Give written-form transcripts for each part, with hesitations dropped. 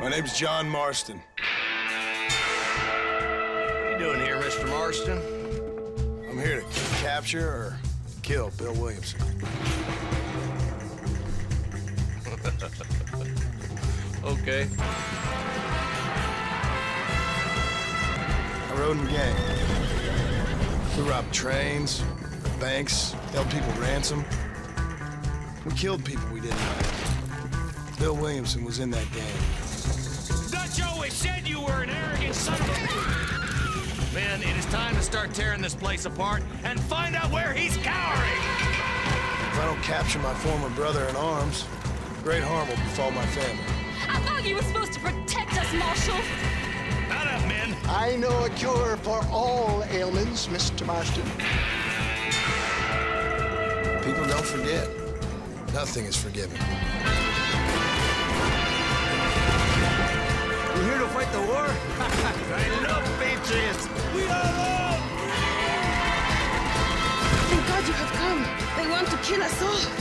My name's John Marston. What you doing here, Mr. Marston? I'm here to capture or kill Bill Williamson. Okay. I rode in the gang. We robbed trains, banks, held people ransom. We killed people we didn't like. Bill Williamson was in that gang. Dutch always said you were an arrogant son of a... Man, it is time to start tearing this place apart and find out where he's cowering! If I don't capture my former brother in arms, great harm will befall my family. I thought you were supposed to protect us, Marshal! Not up, men! I know a cure for all ailments, Mr. Marston. People don't forget. Nothing is forgiven. You're here to fight the war? I love patriots! We are all! Thank God you have come. They want to kill us all.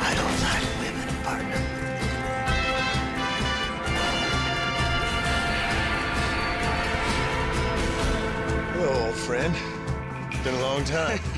I don't like women, partner. Hello, old friend. It's been a long time.